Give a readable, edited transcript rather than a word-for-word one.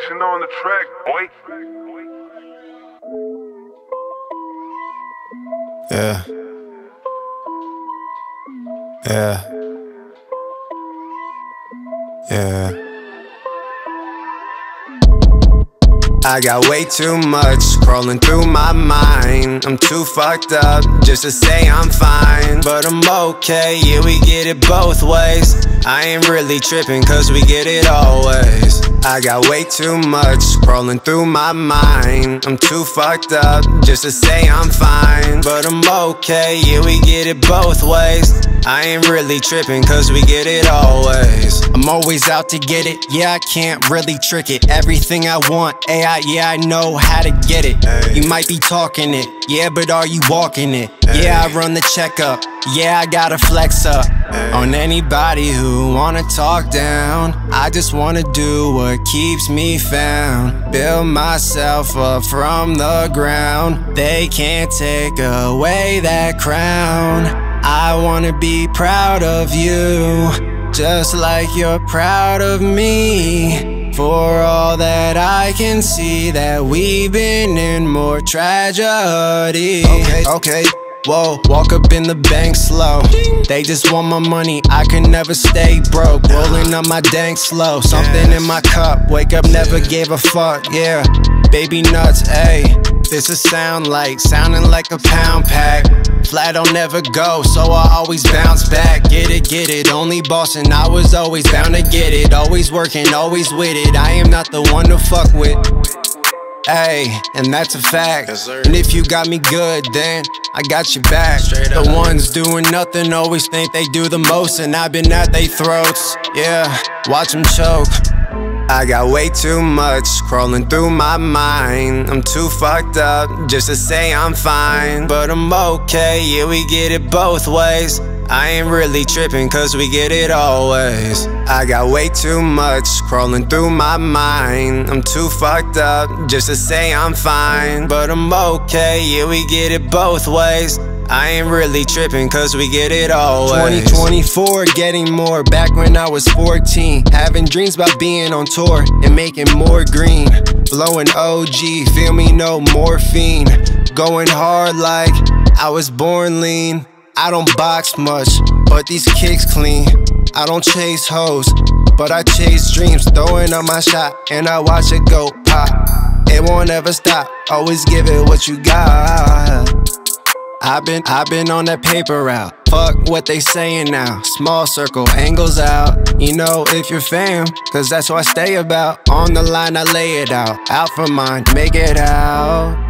Station on the track, boy. Yeah. Yeah. Yeah. I got way too much scrolling through my mind. I'm too fucked up just to say I'm fine. But I'm okay, yeah, we get it both ways. I ain't really tripping cause we get it always. I got way too much scrolling through my mind. I'm too fucked up just to say I'm fine. But I'm okay, yeah, we get it both ways. I ain't really tripping cause we get it always. I'm always out to get it, yeah, I can't really trick it. Everything I want, AI, yeah, I know how to get it. You might be talking it, yeah, but are you walking it? Yeah, I run the checkup, yeah, I gotta flex up on anybody who wanna talk down. I just wanna do what keeps me found. Build myself up from the ground. They can't take away that crown. I wanna be proud of you, just like you're proud of me. For all that I can see, that we've been in more tragedy. Okay, okay. Whoa, walk up in the bank slow. They just want my money, I can never stay broke. Rolling up my dank slow, something in my cup. Wake up, never gave a fuck, yeah. Baby nuts, ayy. This is sound like, sounding like a pound pack. Flat don't never go, so I always bounce back. Get it, only bossin', I was always bound to get it. Always working, always with it, I am not the one to fuck with. Ayy, and that's a fact. Yes, and if you got me good, then I got you back. Straight the up. Ones doing nothing always think they do the most, and I've been at they throats. Yeah, watch them choke. I got way too much scrolling through my mind. I'm too fucked up just to say I'm fine. But I'm okay, yeah, we get it both ways. I ain't really tripping cause we get it always. I got way too much scrolling through my mind. I'm too fucked up just to say I'm fine. But I'm okay, yeah, we get it both ways. I ain't really tripping cause we get it always. 2024, getting more. Back when I was 14, having dreams about being on tour and making more green. Blowing OG, feel me, no morphine. Going hard like I was born lean. I don't box much, but these kicks clean. I don't chase hoes, but I chase dreams. Throwing up my shot and I watch it go pop. It won't ever stop, always give it what you got. I've been on that paper route. Fuck what they saying now. Small circle, angles out. You know if you're fam, cause that's what I stay about. On the line I lay it out. Out for mine, make it out.